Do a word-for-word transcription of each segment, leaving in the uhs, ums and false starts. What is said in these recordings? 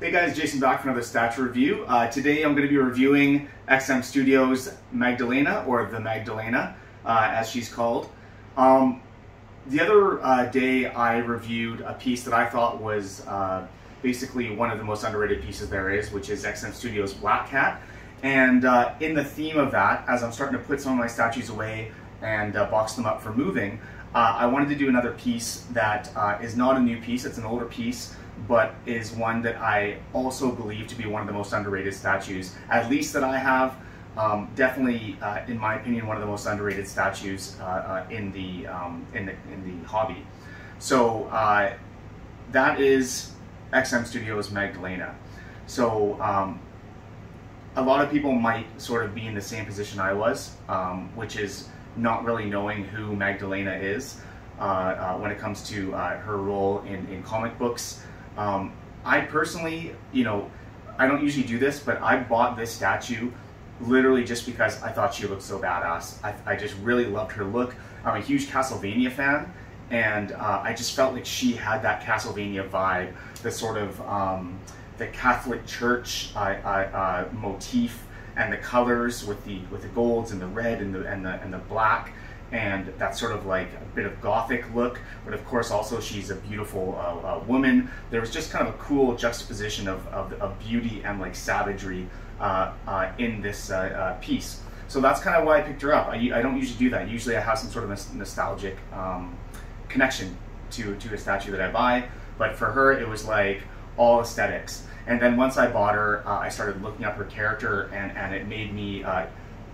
Hey guys, Jason back for another Stats Review. Uh, today I'm going to be reviewing X M Studios' Magdalena, or the Magdalena, uh, as she's called. Um, the other uh, day I reviewed a piece that I thought was uh, basically one of the most underrated pieces there is, which is X M Studios' Black Cat. And uh, in the theme of that, as I'm starting to put some of my statues away and uh, box them up for moving, uh, I wanted to do another piece that uh, is not a new piece, it's an older piece, but is one that I also believe to be one of the most underrated statues, at least that I have. Um, definitely, uh, in my opinion, one of the most underrated statues uh, uh, in the um, in the in the hobby. So uh, that is X M Studios' Magdalena. So um, a lot of people might sort of be in the same position I was, um, which is not really knowing who Magdalena is uh, uh, when it comes to uh, her role in in comic books. Um, I personally, you know, I don't usually do this, but I bought this statue literally just because I thought she looked so badass. I, I just really loved her look. I'm a huge Castlevania fan, and uh, I just felt like she had that Castlevania vibe, the sort of um, the Catholic Church uh, uh, uh, motif, and the colors with the with the golds and the red and the and the and the black. And that sort of like a bit of gothic look, but of course also she's a beautiful uh, uh, woman. There was just kind of a cool juxtaposition of, of, of beauty and like savagery uh, uh, in this uh, uh, piece. So that's kind of why I picked her up. I, I don't usually do that. Usually I have some sort of nostalgic um, connection to, to a statue that I buy, but for her it was like all aesthetics. And then once I bought her, uh, I started looking up her character, and, and it made me uh,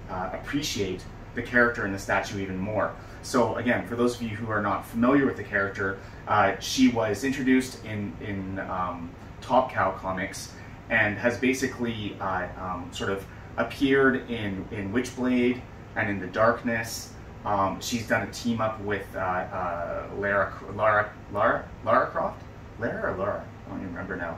uh, appreciate the character in the statue even more. So again, for those of you who are not familiar with the character, uh, she was introduced in, in um, Top Cow comics, and has basically uh, um, sort of appeared in, in Witchblade and in the Darkness. Um, she's done a team up with uh, uh, Lara, Lara, Lara, Lara Croft? Lara or Laura? I don't even remember now.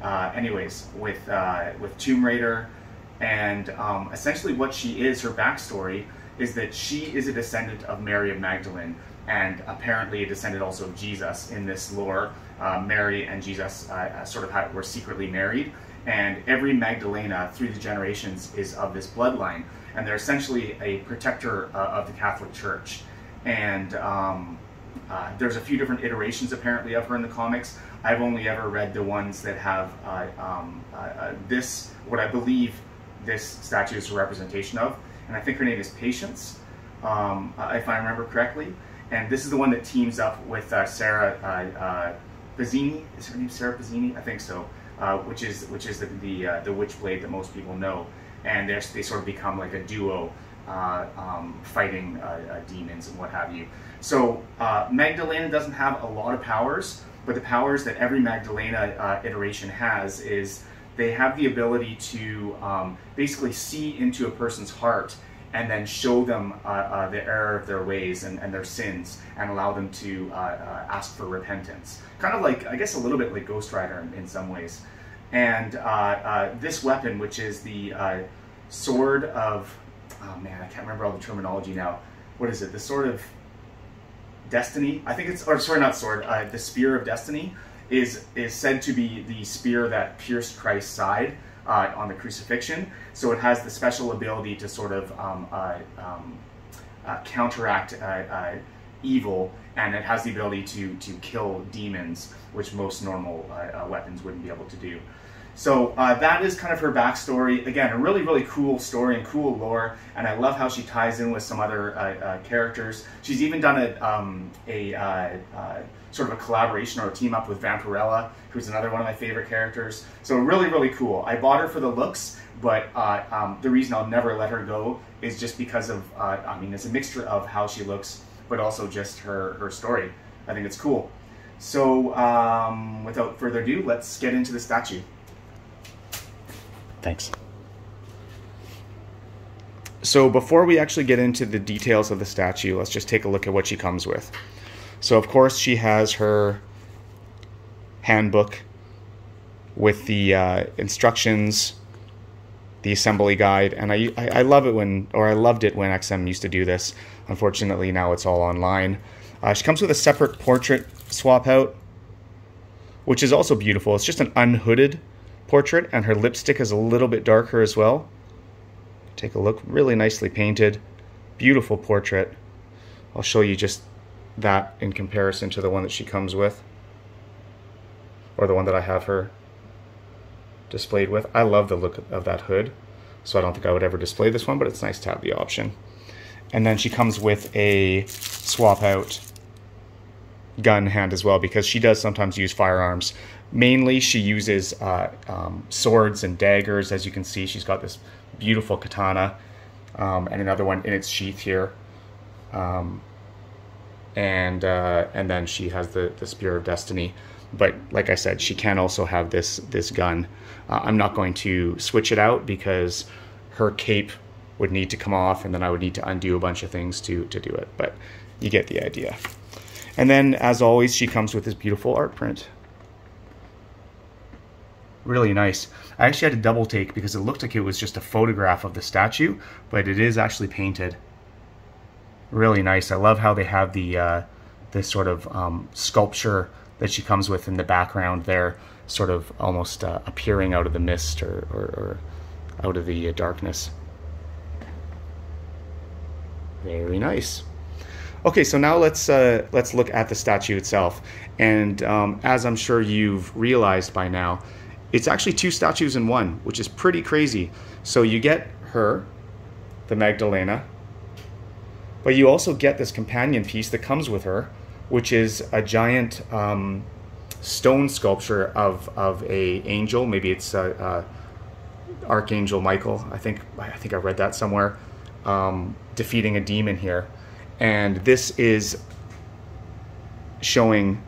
Uh, anyways, with, uh, with Tomb Raider, and um, essentially what she is, her backstory, is that she is a descendant of Mary of Magdalene, and apparently a descendant also of Jesus in this lore. Uh, Mary and Jesus uh, sort of had, were secretly married, and every Magdalena through the generations is of this bloodline, and they're essentially a protector uh, of the Catholic Church. And um, uh, there's a few different iterations apparently of her in the comics. I've only ever read the ones that have uh, um, uh, uh, this, what I believe this statue is a representation of. And I think her name is Patience, um, if I remember correctly. And this is the one that teams up with uh, Sarah uh, uh, Bazzini. Is her name Sarah Bazzini? I think so. Uh, which is which is the the, uh, the Witchblade that most people know. And they sort of become like a duo, uh, um, fighting uh, uh, demons and what have you. So uh, Magdalena doesn't have a lot of powers, but the powers that every Magdalena uh, iteration has is, they have the ability to um, basically see into a person's heart and then show them uh, uh, the error of their ways and, and their sins, and allow them to uh, uh, ask for repentance. Kind of like, I guess a little bit like Ghost Rider in, in some ways. And uh, uh, this weapon, which is the uh, sword of, oh man, I can't remember all the terminology now. What is it? The Sword of Destiny? I think it's, or sorry, not sword, uh, the Spear of Destiny. Is, is said to be the spear that pierced Christ's side uh, on the crucifixion. So it has the special ability to sort of um, uh, um, uh, counteract uh, uh, evil, and it has the ability to, to kill demons, which most normal uh, uh, weapons wouldn't be able to do. So uh, that is kind of her backstory. Again, a really, really cool story and cool lore, and I love how she ties in with some other uh, uh, characters. She's even done a, um, a uh, uh, sort of a collaboration or a team up with Vampirella, who's another one of my favorite characters. So really, really cool. I bought her for the looks, but uh, um, the reason I'll never let her go is just because of, uh, I mean, it's a mixture of how she looks, but also just her, her story. I think it's cool. So um, without further ado, let's get into the statue. Thanks. So before we actually get into the details of the statue, let's just take a look at what she comes with. So of course she has her handbook with the uh, instructions, the assembly guide, and I, I, I love it when, or I loved it when X M used to do this. Unfortunately now it's all online. Uh, she comes with a separate portrait swap out, which is also beautiful. It's just an unhooded portrait, and her lipstick is a little bit darker as well. Take a look, really nicely painted, beautiful portrait. I'll show you just that in comparison to the one that she comes with, or the one that I have her displayed with. I love the look of that hood, so I don't think I would ever display this one, but it's nice to have the option. And then she comes with a swap out gun hand as well, because she does sometimes use firearms. Mainly she uses uh, um, swords and daggers. As you can see, she's got this beautiful katana um, and another one in its sheath here. Um, and uh, and then she has the, the Spear of Destiny. But like I said, she can also have this, this gun. Uh, I'm not going to switch it out because her cape would need to come off, and then I would need to undo a bunch of things to, to do it. But you get the idea. And then, as always, she comes with this beautiful art print. Really nice. I actually had to double take because it looked like it was just a photograph of the statue, but it is actually painted. Really nice. I love how they have the uh, this sort of um, sculpture that she comes with in the background there, sort of almost uh, appearing out of the mist or, or, or out of the uh, darkness. Very nice. Okay, so now let's uh, let's look at the statue itself. And um, as I'm sure you've realized by now, it's actually two statues in one, which is pretty crazy. So you get her, the Magdalena, but you also get this companion piece that comes with her, which is a giant um, stone sculpture of of a angel. Maybe it's uh, uh, Archangel Michael. I think I think I read that somewhere. Um, defeating a demon here, and this is showing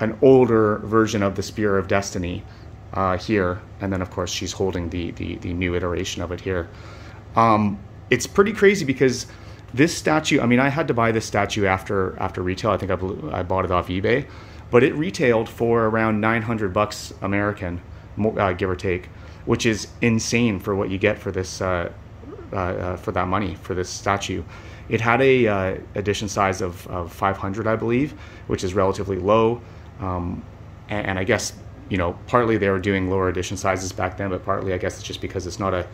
an older version of the Spear of Destiny uh, here, and then of course she's holding the the, the new iteration of it here. Um, it's pretty crazy because this statue, I mean, I had to buy this statue after after retail. I think I, blew, I bought it off eBay, but it retailed for around nine hundred bucks American, uh, give or take, which is insane for what you get for this. Uh, Uh, uh, for that money for this statue. It had a uh, edition size of, of five hundred, I believe, which is relatively low, um, and, and I guess, you know, partly they were doing lower edition sizes back then, but partly I guess it's just because it's not a,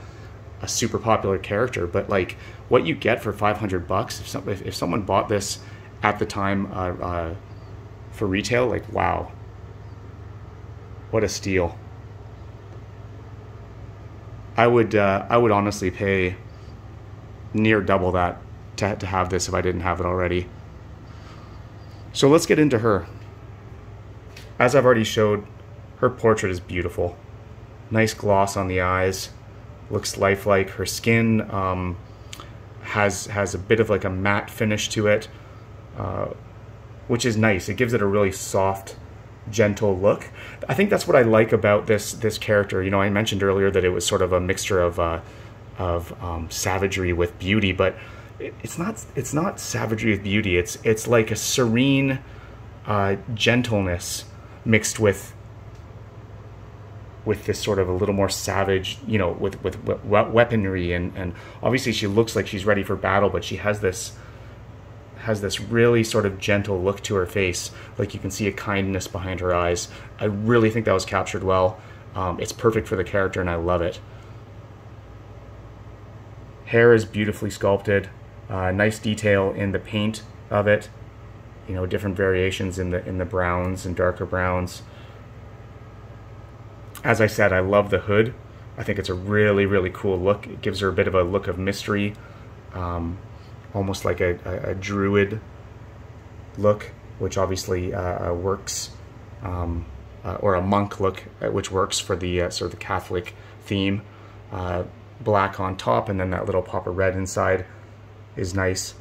a super popular character. But like, what you get for five hundred bucks, if, some, if, if someone bought this at the time uh, uh, for retail, like, wow, what a steal. I would uh, I would honestly pay near double that to, to have this if I didn't have it already. So let's get into her. As I've already showed, her portrait is beautiful. Nice gloss on the eyes, looks lifelike. Her skin um, has has a bit of like a matte finish to it, uh, which is nice. It gives it a really soft, gentle look. I think that's what I like about this this character. You know, I mentioned earlier that it was sort of a mixture of uh, of um, savagery with beauty, but it, it's not it's not savagery with beauty. It's it's like a serene uh, gentleness mixed with with this sort of a little more savage, you know, with with weaponry, and and obviously she looks like she's ready for battle, but she has this. has this really sort of gentle look to her face. Like, you can see a kindness behind her eyes. I really think that was captured well. Um, it's perfect for the character, and I love it. Hair is beautifully sculpted. Uh, nice detail in the paint of it. You know, different variations in the in the browns and darker browns. As I said, I love the hood. I think it's a really, really cool look. It gives her a bit of a look of mystery. Um, almost like a, a, a druid look, which obviously uh, works, um, uh, or a monk look, which works for the uh, sort of the Catholic theme. Uh, black on top, and then that little pop of red inside is nice.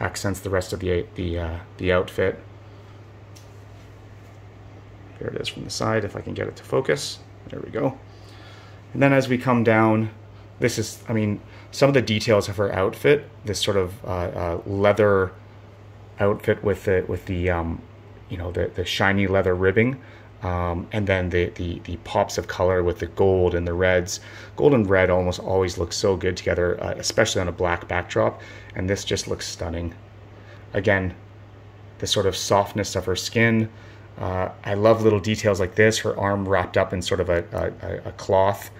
Accents the rest of the the uh, the outfit. Here it is from the side, if I can get it to focus. There we go. And then as we come down, this is, I mean, some of the details of her outfit, this sort of uh, uh, leather outfit with the, with the um, you know, the, the shiny leather ribbing, um, and then the, the, the pops of color with the gold and the reds. Gold and red almost always look so good together, uh, especially on a black backdrop, and this just looks stunning. Again, the sort of softness of her skin, Uh, I love little details like this, her arm wrapped up in sort of a, a, a cloth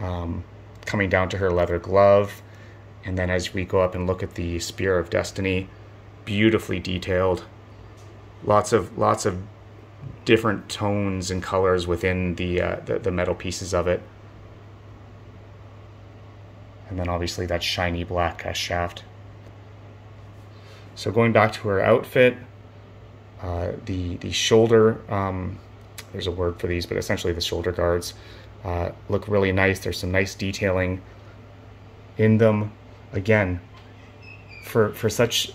um, coming down to her leather glove. And then as we go up and look at the Spear of Destiny, beautifully detailed. Lots of lots of different tones and colors within the, uh, the, the metal pieces of it. And then obviously that shiny black uh, shaft. So going back to her outfit, uh, the, the shoulder, um, there's a word for these, but essentially the shoulder guards uh, look really nice. There's some nice detailing in them. Again, for, for such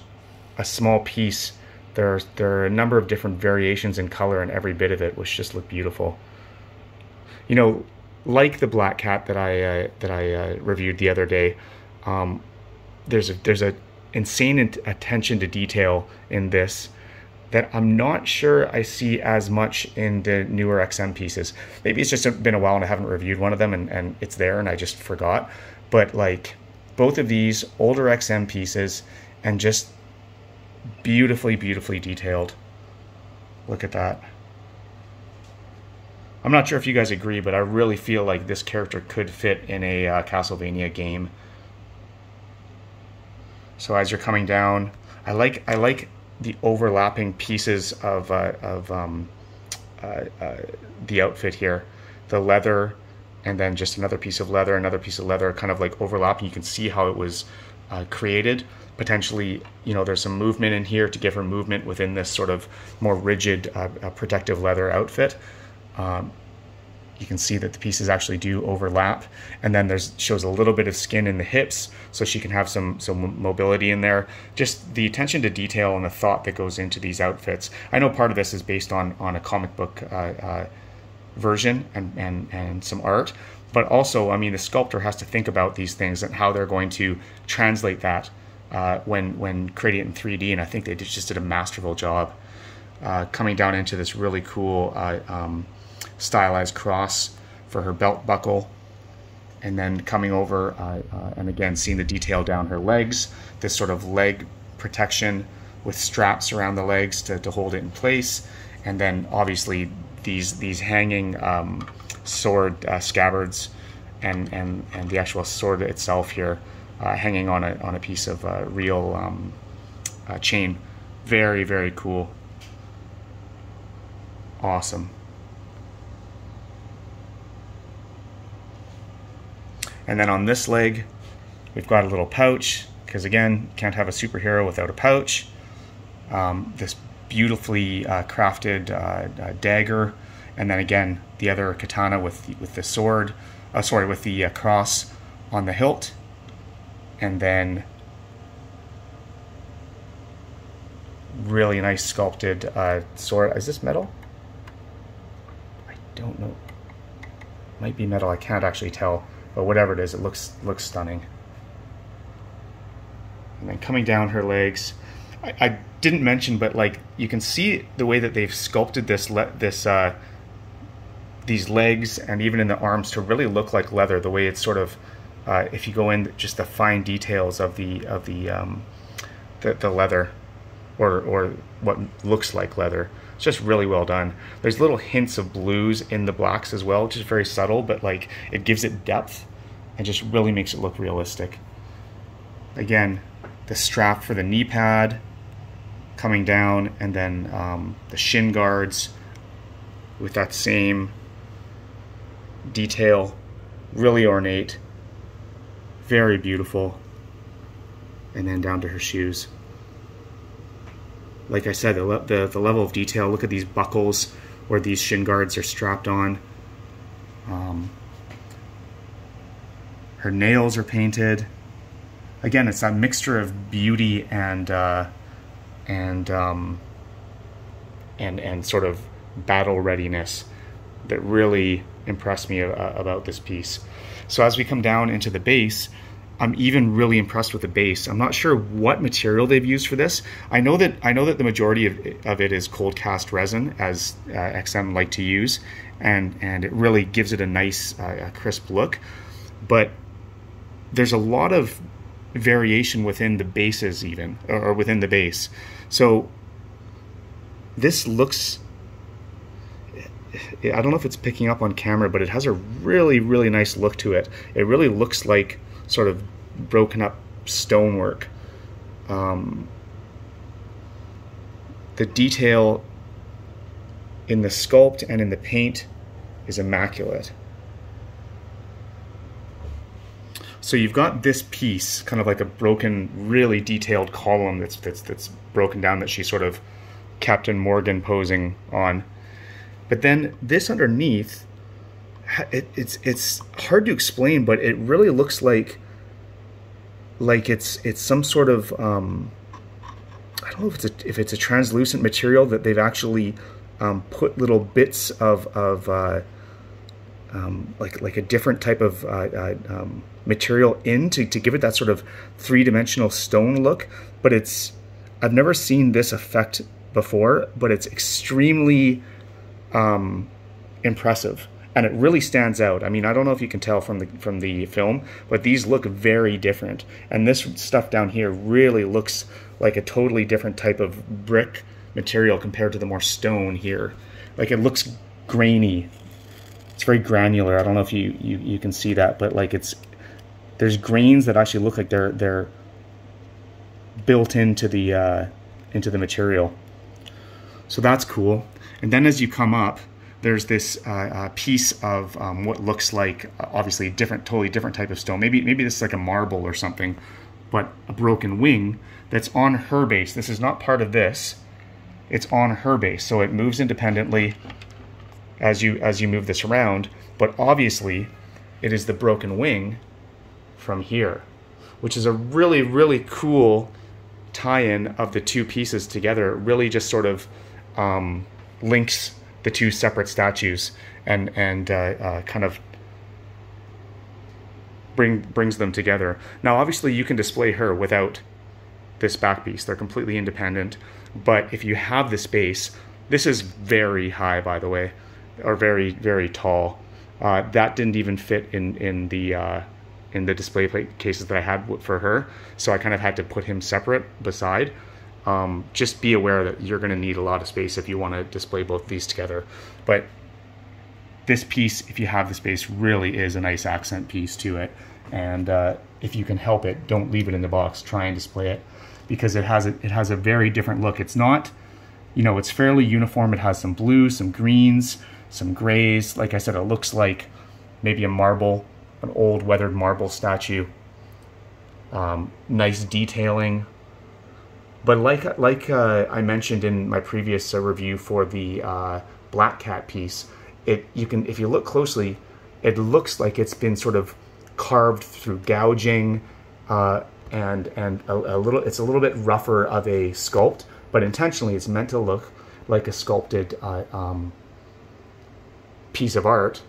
a small piece, there are, there are a number of different variations in color in every bit of it, which just look beautiful. You know, like the Black Cat that I, uh, that I uh, reviewed the other day, um, there's a, there's a insane attention to detail in this that I'm not sure I see as much in the newer X M pieces. Maybe it's just been a while and I haven't reviewed one of them and, and it's there and I just forgot. But like both of these older X M pieces, and just beautifully, beautifully detailed. Look at that. I'm not sure if you guys agree, but I really feel like this character could fit in a uh, Castlevania game. So as you're coming down, I like I like the overlapping pieces of uh, of um, uh, uh, the outfit here, the leather, and then just another piece of leather, another piece of leather, kind of like overlapping. You can see how it was uh, created. Potentially, you know, there's some movement in here to give her movement within this sort of more rigid uh, protective leather outfit. Um, You can see that the pieces actually do overlap, and then there's shows a little bit of skin in the hips, so she can have some some mobility in there. Just the attention to detail and the thought that goes into these outfits. I know part of this is based on on a comic book uh, uh, version and, and and some art, but also, I mean, the sculptor has to think about these things and how they're going to translate that uh, when when creating it in three D. And I think they just did a masterful job uh, coming down into this really cool. Uh, um, stylized cross for her belt buckle, and then coming over uh, uh, and again seeing the detail down her legs, this sort of leg protection with straps around the legs to, to hold it in place, and then obviously these these hanging um, sword uh, scabbards and, and and the actual sword itself here uh, hanging on a, on a piece of uh, real um, uh, chain. Very, very cool. Awesome. And then on this leg, we've got a little pouch, because again, can't have a superhero without a pouch. Um, this beautifully uh, crafted uh, uh, dagger, and then again, the other katana with the, with the sword, uh, sorry, with the uh, cross on the hilt. And then really nice sculpted uh, sword. Is this metal? I don't know. Might be metal, I can't actually tell. But whatever it is, it looks looks stunning. And then coming down her legs, I, I didn't mention, but like you can see the way that they've sculpted this le this uh, these legs and even in the arms to really look like leather. The way it's sort of, uh, if you go in, just the fine details of the of the um, the, the leather, or or what looks like leather. It's just really well done. There's little hints of blues in the blacks as well, just very subtle, but like it gives it depth and just really makes it look realistic. Again, the strap for the knee pad coming down, and then um, the shin guards with that same detail, really ornate, very beautiful. And then down to her shoes. Like I said, the, le the, the level of detail, look at these buckles where these shin guards are strapped on. Um, her nails are painted. Again, it's that mixture of beauty and, uh, and, um, and, and sort of battle readiness that really impressed me uh, about this piece. So as we come down into the base, I'm even really impressed with the base. I'm not sure what material they've used for this. I know that I know that the majority of it, of it is cold cast resin, as uh, X M like to use, and and it really gives it a nice uh, crisp look. But there's a lot of variation within the bases, even or within the base. So this looks I don't know if it's picking up on camera, but it has a really, really nice look to it. It really looks like sort of broken up stonework. Um, the detail in the sculpt and in the paint is immaculate. So you've got this piece, kind of like a broken, really detailed column that's that's that's broken down, that she's sort of Captain Morgan posing on. But then this underneath, it, it's it's hard to explain, but it really looks like like it's it's some sort of um, I don't know if it's a, if it's a translucent material that they've actually um, put little bits of of uh, um, like like a different type of uh, uh, um, material in to to give it that sort of three dimensional stone look. But it's I've never seen this effect before, but it's extremely um impressive, and it really stands out. I mean, I don't know if you can tell from the from the film, but these look very different, and this stuff down here really looks like a totally different type of brick material compared to the more stone here. Like, it looks grainy, it's very granular. I don't know if you you, you can see that, but like it's there's grains that actually look like they're they're built into the uh into the material. So that's cool. And then as you come up, there's this uh, uh, piece of um, what looks like, uh, obviously, a different, totally different type of stone. Maybe maybe this is like a marble or something, but a broken wing that's on her base. This is not part of this. It's on her base, so it moves independently as you as you move this around. But obviously, it is the broken wing from here, which is a really, really cool tie-in of the two pieces together. It really just sort of um, links the two separate statues and and uh, uh, kind of bring brings them together. Now, obviously, you can display her without this back piece; they're completely independent. But if you have the space, this is very high, by the way, or very very tall. Uh, that didn't even fit in in the uh, in the display plate cases that I had for her, so I kind of had to put him separate beside. Um, just be aware that you're going to need a lot of space if you want to display both these together. But this piece, if you have the space, really is a nice accent piece to it. And uh, if you can help it, don't leave it in the box. Try and display it, because it has a, it has a very different look. It's not, you know, it's fairly uniform. It has some blues, some greens, some grays. Like I said, it looks like maybe a marble, an old weathered marble statue. Um, nice detailing. But like like uh, I mentioned in my previous uh, review for the uh, Black Cat piece, it you can if you look closely, it looks like it's been sort of carved through gouging, uh, and and a, a little it's a little bit rougher of a sculpt, but intentionally it's meant to look like a sculpted uh, um, piece of art,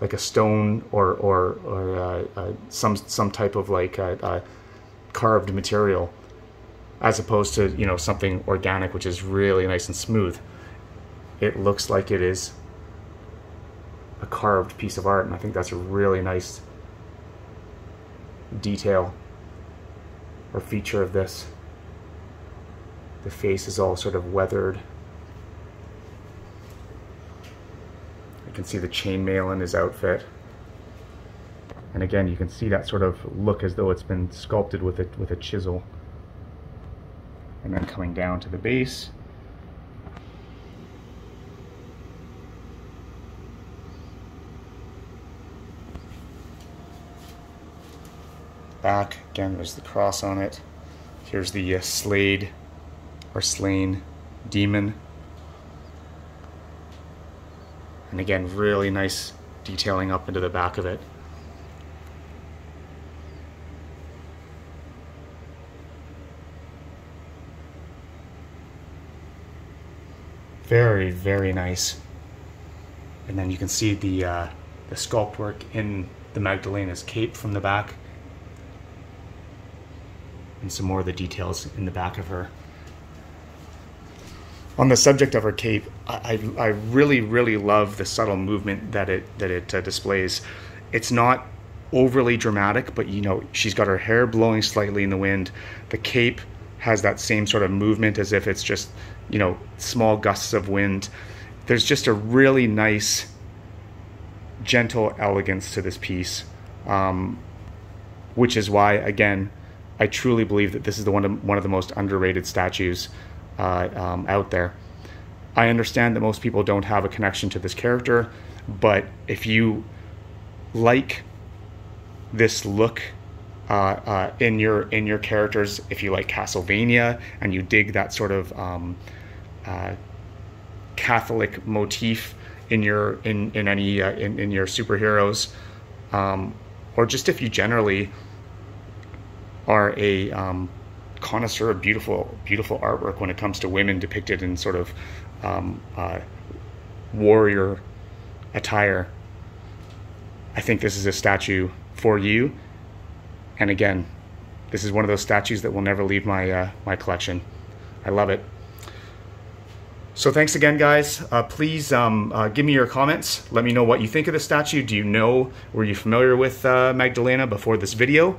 like a stone or or or uh, uh, some some type of like uh, uh, carved material, as opposed to, you know, something organic, which is really nice and smooth. It looks like it is a carved piece of art, and I think that's a really nice detail or feature of this. The face is all sort of weathered. You can see the chainmail in his outfit. And again, you can see that sort of look as though it's been sculpted with a, with a chisel. And then coming down to the base, back again, there's the cross on it. Here's the uh, slayed or slain demon, and again, really nice detailing up into the back of it. Very, very nice. And then you can see the uh, the sculpt work in the Magdalena's cape from the back, and some more of the details in the back of her. On the subject of her cape, I I, I really really love the subtle movement that it that it uh, displays. It's not overly dramatic, but you know, she's got her hair blowing slightly in the wind. The cape has that same sort of movement, as if it's just, you know, small gusts of wind. there's just a really nice, gentle elegance to this piece, um, which is why, again, I truly believe that this is the one of, one of the most underrated statues uh, um, out there. I understand that most people don't have a connection to this character, but if you like this look uh, uh, in your in your characters, if you like Castlevania and you dig that sort of um, uh, Catholic motif in your in in any uh, in in your superheroes, um, or just if you generally are a um, connoisseur of beautiful, beautiful artwork when it comes to women depicted in sort of um, uh, warrior attire, I think this is a statue for you. And again, this is one of those statues that will never leave my uh, my collection. I love it. So thanks again, guys. Uh, please um, uh, give me your comments. Let me know what you think of the statue. Do you know, were you familiar with uh, Magdalena before this video?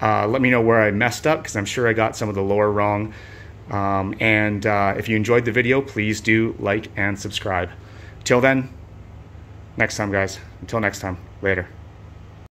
Uh, let me know where I messed up, because I'm sure I got some of the lore wrong. Um, and uh, if you enjoyed the video, please do like and subscribe. Till then, next time, guys. Until next time, later.